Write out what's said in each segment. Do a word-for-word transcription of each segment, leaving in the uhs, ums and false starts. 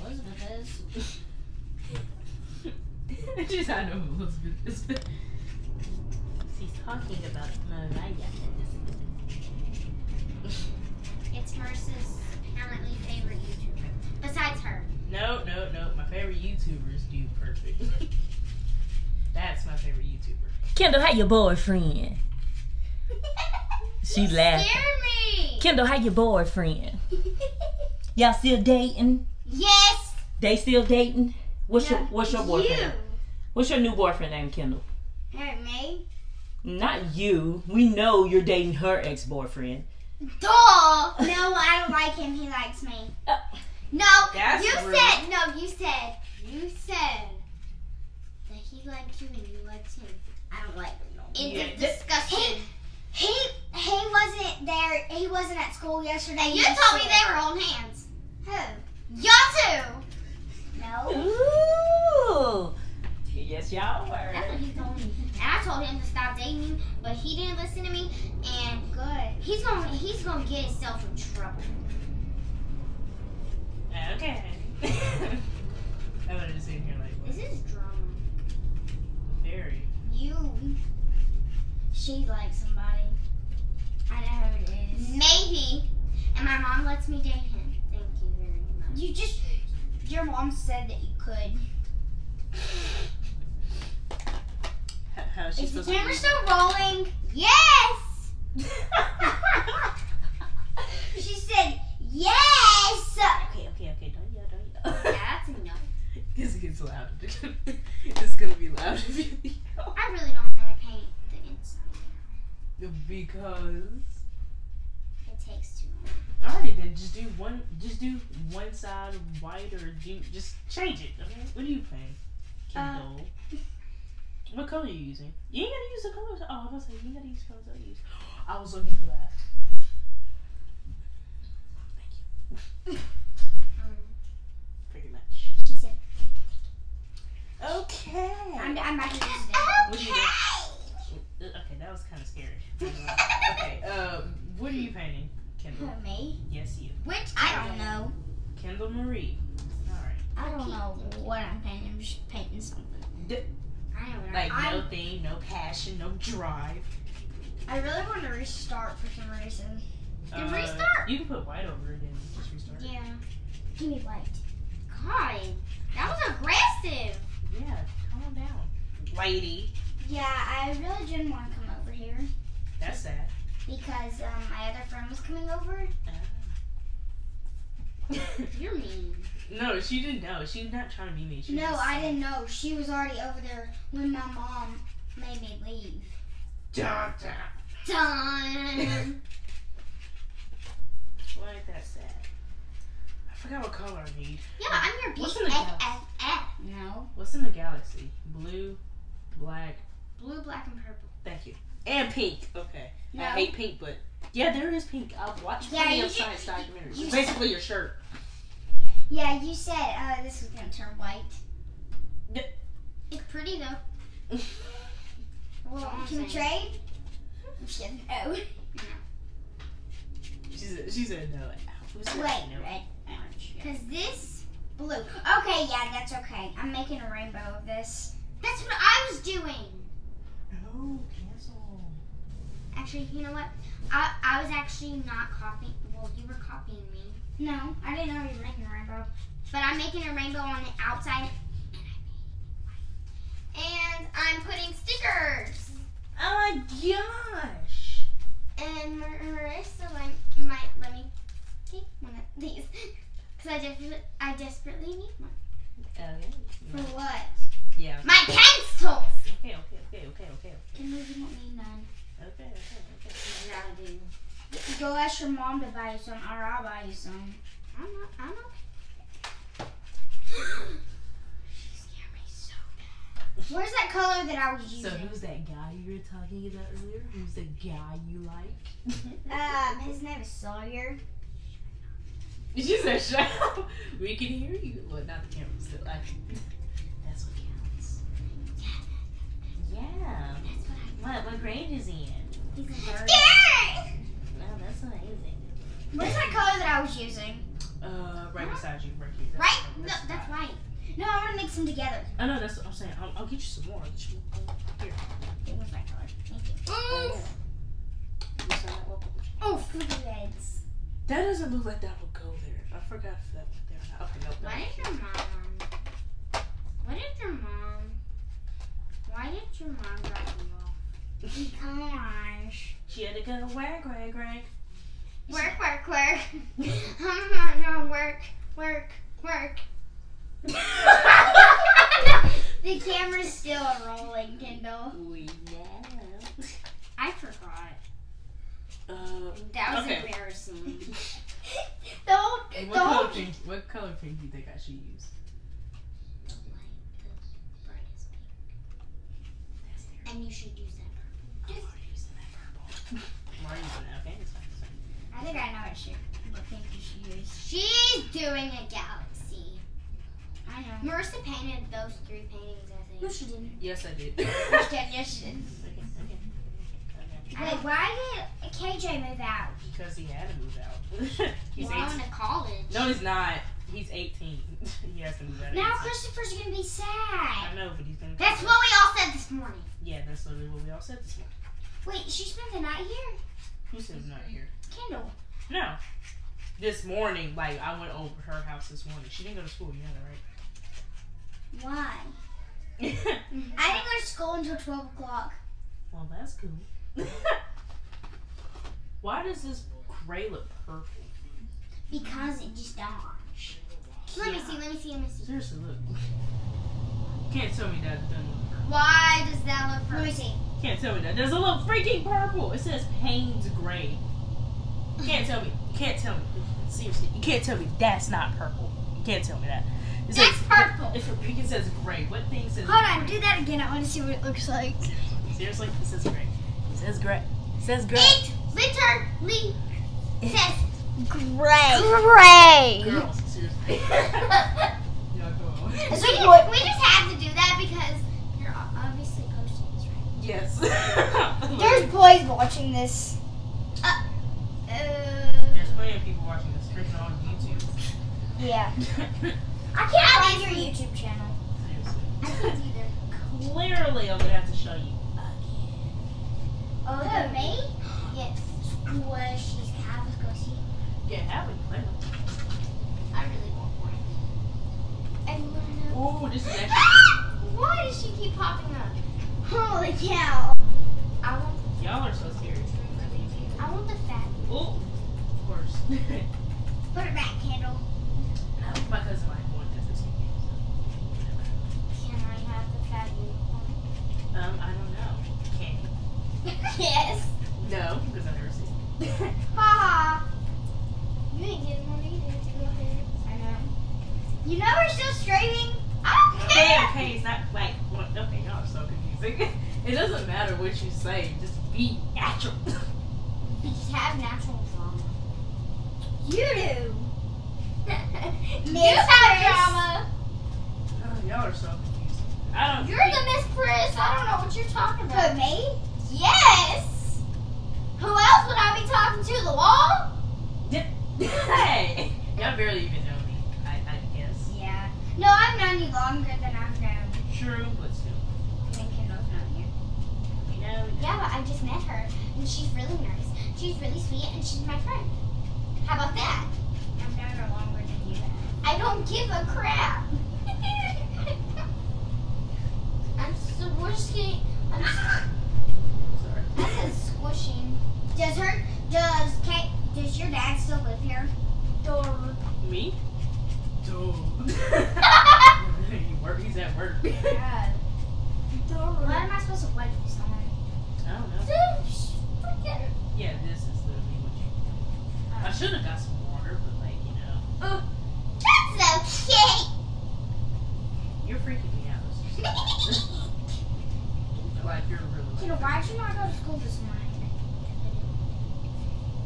where Elizabeth is. She's I know who Elizabeth is. She's talking about Mariah and Elizabeth. It's Merce's apparently favorite YouTuber. Besides her. No, no, no. My favorite YouTuber is Dude Perfect. That's my favorite YouTuber. Kendall, how your boyfriend? She laughed. Scared me. Kendall, how your boyfriend? Y'all still dating? Yes. They still dating? What's no, your What's your boyfriend? You. What's your new boyfriend named Kendall? Her me. Not you. We know you're dating her ex boyfriend. Duh. No, I don't like him. He likes me. Uh, no, that's you rude. said. No, you said. You said that he liked you and you liked him. I don't like him. No. It's yeah. disgusting. He, he he wasn't there. He wasn't at school yesterday. You yesterday. told me they were on hands. Who? Y'all two. No. Ooh. Yes, y'all were. That's what he told me. And I told him to stop dating, but he didn't listen to me. And good. He's gonna he's gonna get himself in trouble. Okay. I would have just seen here like. What? This is drama. Very. You. She likes somebody. I know who it is. Maybe. And my mom lets me date him. Thank you very much. You just, your mom said that you could. How, how is she supposed to? Is the camera still rolling? Yes! She said, yes! Okay, okay, okay. Don't yell, don't yell. Yeah, that's enough. This gets loud. It's gonna be loud if you yell. I really don't want to paint. Because it takes too long. Alright then, just do one. Just do one side white, or do just change it. Okay. What are you playing, Kendall? Uh, what color are you using? You ain't gotta use the colors. Oh, I was gonna say you ain't gotta use colors I use. I was looking for that. Thank you. um, Pretty much. She said. Okay. I'm. I'm about to use it. Okay. Okay, that was kind of scary. Okay, uh, what are you painting, Kendall? Who, me? Yes, you. Which I don't know. Kendall Marie. All right. I don't know what I'm painting. I'm just painting something. D I don't know. Like I'm, no thing, no passion, no drive. I really want to restart for some reason. Can uh, restart? You can put white over it and just restart. Yeah. Give me white. God, that was aggressive. Yeah, calm down, lady. Yeah, I really didn't want to come over here. That's sad. Because um, my other friend was coming over. Uh. You're mean. No, she didn't know. She was not trying to be mean. She no, was I sad. didn't know. She was already over there when my mom made me leave. Dun, dun. Dun. Why ain't that sad? I forgot what color I need. Yeah, I'm your B F F. No. What's in the galaxy? Blue, black. Blue, black, and purple. Thank you. And pink. Okay. No. I hate pink, but yeah, there is pink. I've watched yeah, plenty of science documentaries. You Basically, your shirt. Yeah, you said uh, this was gonna turn white. Yeah. It's pretty though. Well, can we trade? She said no. She said she said no. Wait, no. Red, orange. Because this blue. Okay, yeah, that's okay. I'm making a rainbow of this. That's what I was doing. Oh, cancel. Actually, you know what? I I was actually not copying. Well, you were copying me. No, I didn't know you were making a rainbow. But I'm making a rainbow on the outside, and I'm putting stickers. Oh my gosh! And Mar Marissa might let me take one of these because I just I desperately need one. Okay. For what? Yeah. My pencils! Okay, okay, okay, okay, okay. And we don't need none. Okay, okay, okay. Yeah, I do. Go ask your mom to buy you some, or I'll buy you some. I'm not, I'm okay. She scared me so bad. Where's that color that I was using? So who's that guy you were talking about earlier? Who's the guy you like? um, his name is Sawyer. She said, shut up. We can hear you. Well, not the camera, still. I can. That's what counts. Yeah. Yeah. That's what I what, what grade is he in? He's in third. Wow, that's amazing. What's that color that I was using? Uh, right huh? beside you, right here. That's right? No, that's, that's right. No, I want to mix them together. I know, that's what I'm saying. I'll, I'll get you some more. Here. It was my color. Thank you. Oof. Oh, food heads. That doesn't look like that would go there. I forgot if that went there or not. Okay, nope. Why did your mom? Why did your mom? Why did your mom drop the ball? Because she had to go work, work, work. Work, work, work. I don't know, work, work, work. The camera's still rolling, Kendall. Yeah. I forgot. Uh, that was okay. Embarrassing. Don't, hey, what, don't. Color pink, what color pink do you think I should use? The light, the brightest pink. And you should use that purple. I'm already using that purple. Why are you doing that? Okay, it's fine, it's fine. I think I know what should, what pink you should use. She's doing a galaxy. I know. Marissa painted those three paintings, I think. No, she didn't. Yes, I did. Yes, she did. Okay, okay. Wait, why did K J move out? Because he had to move out. He's well, going to college. No, he's not. He's eighteen. He has to move out. Now Christopher's going to be sad. I know, but he's going to That's college. What we all said this morning. Yeah, that's literally what we all said this morning. Wait, she spent the night here? Who spent the night here? Kendall. No. This morning, like, I went over her house this morning. She didn't go to school, you know that, right? Why? I didn't go to school until twelve o'clock. Well, that's cool. Why does this gray look purple? Because it just dodged. Let yeah. me see, let me see, let me see. Seriously, look. You can't tell me that it doesn't look purple. Why does that look purple? Let me see. You can't tell me that. There's a little freaking purple. It says Payne's gray. You can't tell me. You can't tell me. Seriously, you can't tell me that's not purple. You can't tell me that. It that's says, purple. If it, it says gray, what thing says Hold gray? On, do that again. I want to see what it looks like. Seriously, it says gray. Says gray. Says gray. It literally says gray. Gray. Girls, seriously. Yeah, go on. We, just, we just have to do that because you're obviously posting this, right? Yes. There's boys watching this. Uh, uh, There's plenty of people watching this. It's on YouTube. Yeah. I can't find your YouTube channel. Seriously. I can't either. Clearly, I'm gonna have to show you. Oh, the maid? Yes. Was she's have us go see? Yeah, have we play. I really want one. I want to. Oh, this is actually. Why does she keep popping up? Holy cow! I want. Y'all are so serious. I want the fat. Oh, of course. Put it back, Kendall. No, because I want that this weekend. Can I have the fat unicorn? Um, I don't know. Yes. No, because I've never seen it. Ha ha. You ain't getting one either. I know. You know we're still streaming. I don't okay, care. Okay, it's not like, well, okay, y'all are so confusing. It doesn't matter what you say. Just be natural. Just have natural drama. You do. Miss drama. Oh, y'all are so confused. I don't You're the Miss Priss. I don't know what you're talking about. But me? Yes! Who else would I be talking to? The wall? Hey! Y'all barely even know me, I, I guess. Yeah. No, I've known you longer than I've known. True, but still. I mean, Kendall's not here. You know? Yeah, but I just met her, and she's really nice. She's really sweet, and she's my friend. How about that? I've known her longer than you have. I don't give a crap. I'm so, we're just getting, I'm so, That is squishing. Does her, does Kate, does your dad still live here? Duh. Me? Duh. He's at work. Yeah. Why am I supposed to wait for someone? I don't know. Yeah, this is literally what you do. I should have got some water, but like, you know. Uh, that's okay. You're freaking me out. Like you're really Kendall, why did you not go to school this morning?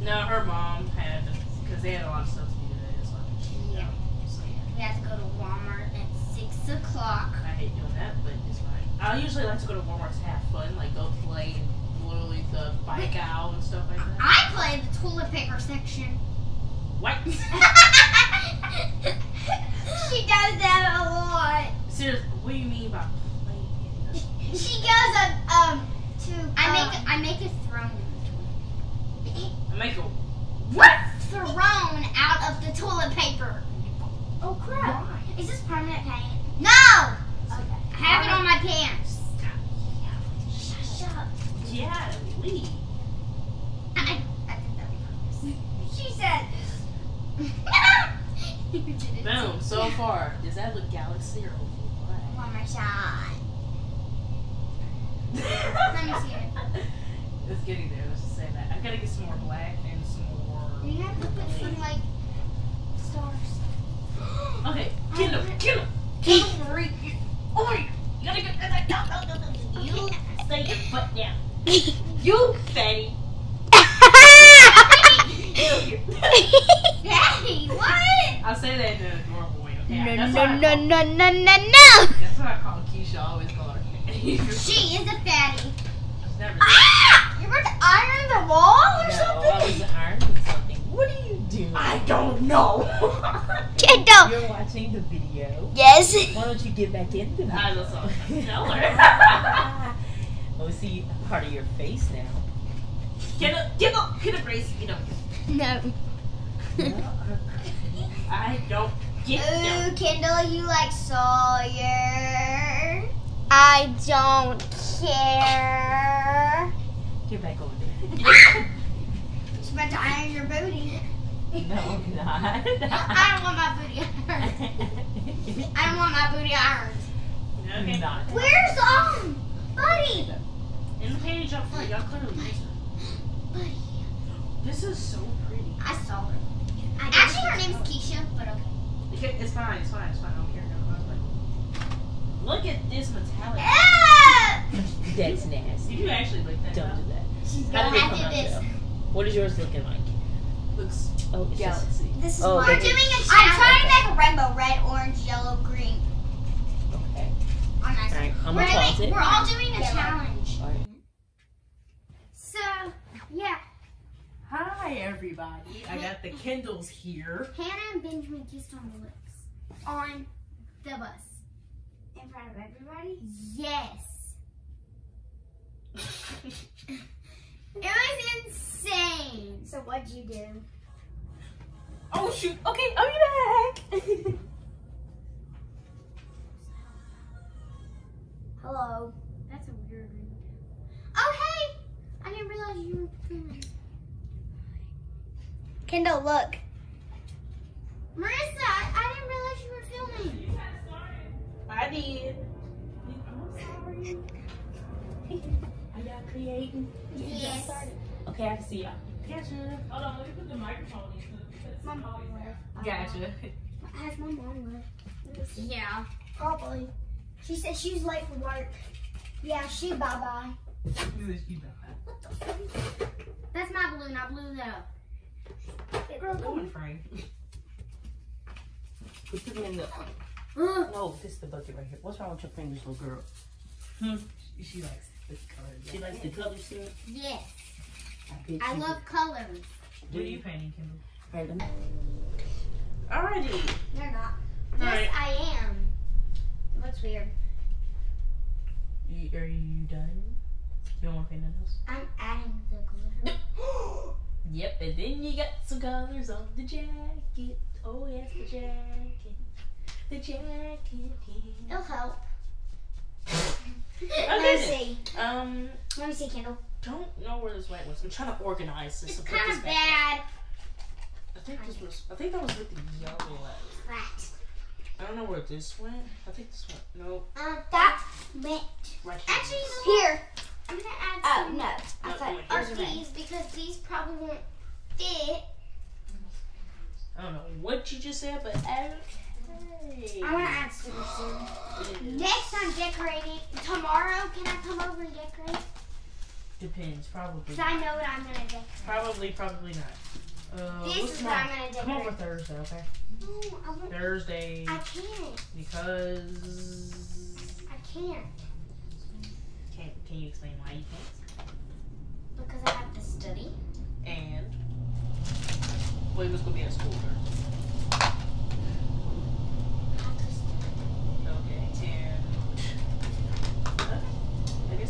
No, her mom had, because they had a lot of stuff to do today. That's why she yeah. So, yeah. We have to go to Walmart at six o'clock. I hate doing that, but it's fine. I usually like to go to Walmart to have fun, like go play and literally the bike owl and stuff like that. I play the toilet paper section. What? that paint? No! Okay. I have it on my pants. Shut up. Yeah, leave. I, I did that on purpose. She said. Boom, so far. Does that look galaxy or what? One more shot. Let me see it. It's getting there, let's just say that. I've got to get some more black and some more... You have to put some, like, stars. Okay, get him, get him! Get him, Marie! Oh, you gotta go... No, no, no, no, you stay your butt down. You, fatty! Daddy, what? I'll say that in an adorable way, okay? No, no, no, no, no, no, no! That's what I call Keisha. I always call her She is a fatty. Ah! You were to iron the wall or no, something? I was ironing something. What do you do? I don't know. Kendall. You're watching the video. Yes. Why don't you get back into the I was also tell her. Let me see part of your face now. Kendall, Kendall, Kendall, brace, you know. No. I don't get it. Ooh, Kendall, you like Sawyer. I don't care. Get back over there. She's about to iron your booty. No, I'm not. I don't want my booty ironed. I don't want my booty ironed. No, you're not. Where's um, Buddy? In the page up front, y'all clearly missed her. Buddy. This is so pretty. I saw her. I Actually, her name is Keisha, but okay. okay. It's fine, it's fine, it's fine. I don't care. Look at this metallic. Ah! That's nasty. Did you actually look that Don't up? do that. She's How did it come out this. Though? What is yours looking like? Looks oh, it's galaxy. Just, this is oh, mine. We're doing a challenge. I'm trying to make a rainbow. Red, orange, yellow, green. Okay. Oh, nice. All right, I'm we're, gonna doing, we're all doing a yeah. challenge. All right. So, yeah. Hi, everybody. I got the Kendalls here. Hannah and Benjamin kissed on the lips. On the bus. In front of everybody? Yes. It was insane. So what'd you do? Oh shoot. Okay, I'll be back. Hello. That's a weird read. Oh hey! I didn't realize you were filming. Kendall, look. Marissa, I didn't realize you were filming. I did. I'm sorry. Are y'all creating? Yes. Okay, I can see y'all. Gotcha. Hold on, let me put the microphone in. My mom left. Gotcha. I have my mom left. Yeah. Probably. She said she was late for work. Yeah, she bye-bye. What the fuck? That's my balloon. I blew it up. It broke. Going, Frank. We put them in the... No, this is the bucket right here. What's wrong with your fingers, little girl? Hmm. She, she likes this color. She likes the color too? Yes. I, I love colors. What are you painting, Kendall? Alrighty. They're not. Yes, right. I am. It looks weird. You, are you done? You don't want to paint nothing else? I'm adding the glitter. Yep, and then you got some colors on the jacket. Oh, yes, the jacket. The jacket. It'll help. Okay. Let me see. Um. Let me see, Kendall. Don't know where this white was. I'm trying to organize this. It's kind of bad. I think I this know. was. I think that was with the yellow. Right. I don't know where this went. I think this went. No. Um. That went. Right here. Actually, here. I'm gonna add. Oh some. no. I no, thought are these because these probably won't fit. I don't know what you just said, but add. Hey. I want to add stickers soon. Next time decorating. Tomorrow, can I come over and decorate? Depends, probably. Because I know what I'm going to decorate. Probably, probably not. Uh, this is what I'm going to decorate. Come over Thursday, okay? No, I won't. Thursday. I can't. Because... I can't. Can, can you explain why you can't? Because I have to study. And? Well, it was going to be at school Thursday.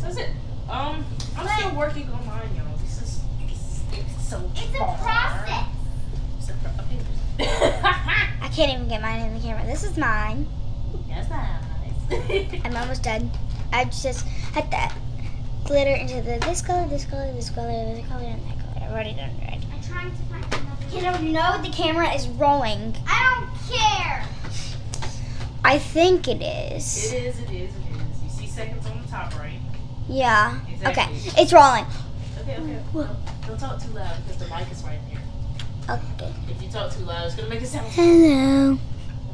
That's it. Um, I'm but still working on mine, y'all. This is it's, it's so It's a far. process. It's a pro okay. I can't even get mine in the camera. This is mine. That's not nice. I'm almost done. I just had that glitter into the this color, this color, this color, this color, and that color. I've already done it right. I'm trying to find another. You don't know the camera is rolling. I don't care. I think it is. It is, it is, it is. You see seconds on the top, right? Yeah. Exactly. Okay, it's rolling. Okay, okay. Don't, don't talk too loud because the mic is right here. Okay. If you talk too loud, it's going to make it sound. Hello.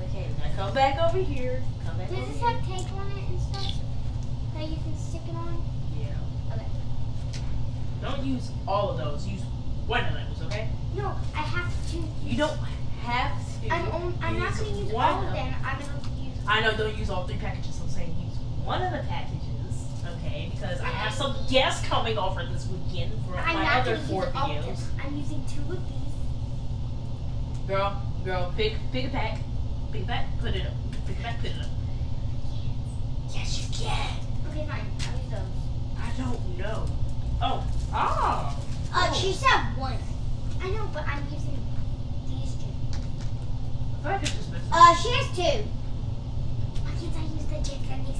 Okay, now come back over here. Come back Does over this here. have tape on it and stuff? That you can stick it on? Yeah. Okay. Don't use all of those. Use one of those, okay? No, I have to. Use you don't have to. I'm, on, I'm not going to use all of them. I'm going to use. I know, don't use all three packages. I'm saying use one of the packages, okay? Because I have some guests coming over this weekend for I'm my other four videos. I'm using two of these. Girl, girl, pick, pick a pack, pick a pack, put it up, pick a pack, put it up. Yes, you can. Okay, fine. I'll use those. I don't know. Oh, oh. Uh, oh. She said one. I know, but I'm using these two. I thought I could just miss them. Uh, she has two. Why can't I use the Japanese?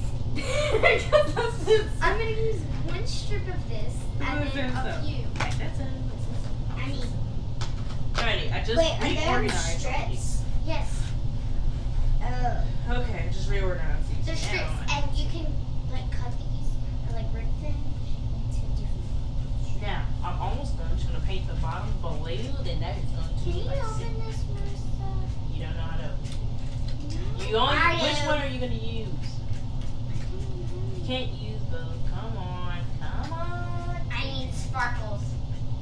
I'm gonna use one strip of this and then a few. Okay, that's it. I mean. Alrighty, I just Wait, reorganized. Are there strips? Yes. Oh. Okay, just reorganized these. There's strips, and you can like cut these or like rip them into different. Now, I'm almost done. I'm just gonna paint the bottom blue, then that is going to. Can you open this, Marissa? You don't know how to open it. You only. Which one are you gonna use? You can't use both. Come on, come on. I need sparkles.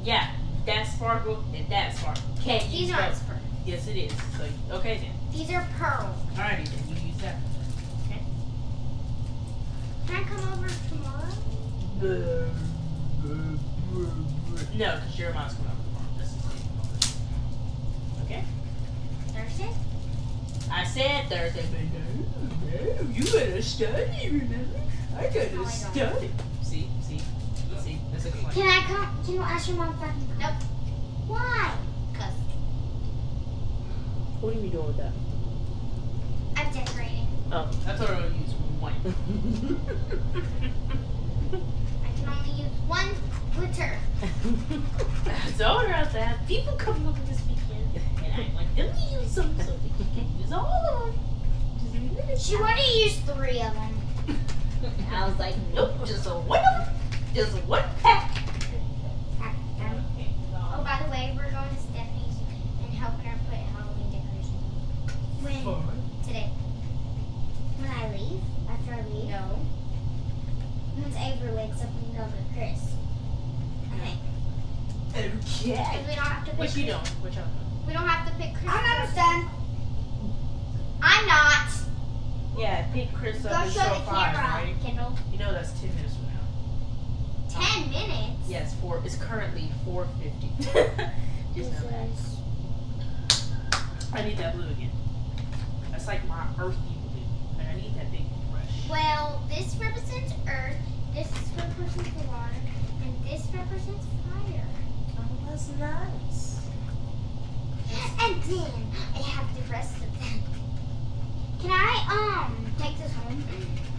Yeah. That sparkle and that sparkle. Can't These use aren't sparkles. Yes, it is. So, okay then. These are pearls. Alrighty then, you use that. Okay. Can I come over tomorrow? No, because Jeremiah's coming over tomorrow. That's the thing. Okay. Thursday? I said Thursday, but no, no, you gotta study, remember? I gotta no, I study. See, see. Can I come? Can you ask your mom first? Nope. Why? Because. What are you doing with that? I'm decorating. Oh, I thought I would use one. I can only use one glitter. I told her I said, people come over this weekend, and I want them to use some, so they can use all of them. She wanted to use three of them. I was like, nope, just one of them. Just one pack. Oh, by the way, we're going to Stephanie's and helping her put Halloween decorations. When? Four. Today. When I leave? After I leave? No. Once Avery wakes up and goes with Chris. Okay. Okay. We don't have to pick. What you doing? What y'all doing? We don't have to pick Chris. I'm not done. I'm not. Yeah, pick Chris up. Go show the camera, right? Kendall. You know that's two minutes. Ten minutes? Yes, four. It's currently four fifty. Just know that. I need that blue again. That's like my earthy blue, and I need that big brush. Well, this represents earth, this represents water, and this represents fire. Oh, that's nice. And then I have the rest of them. Can I um take this home?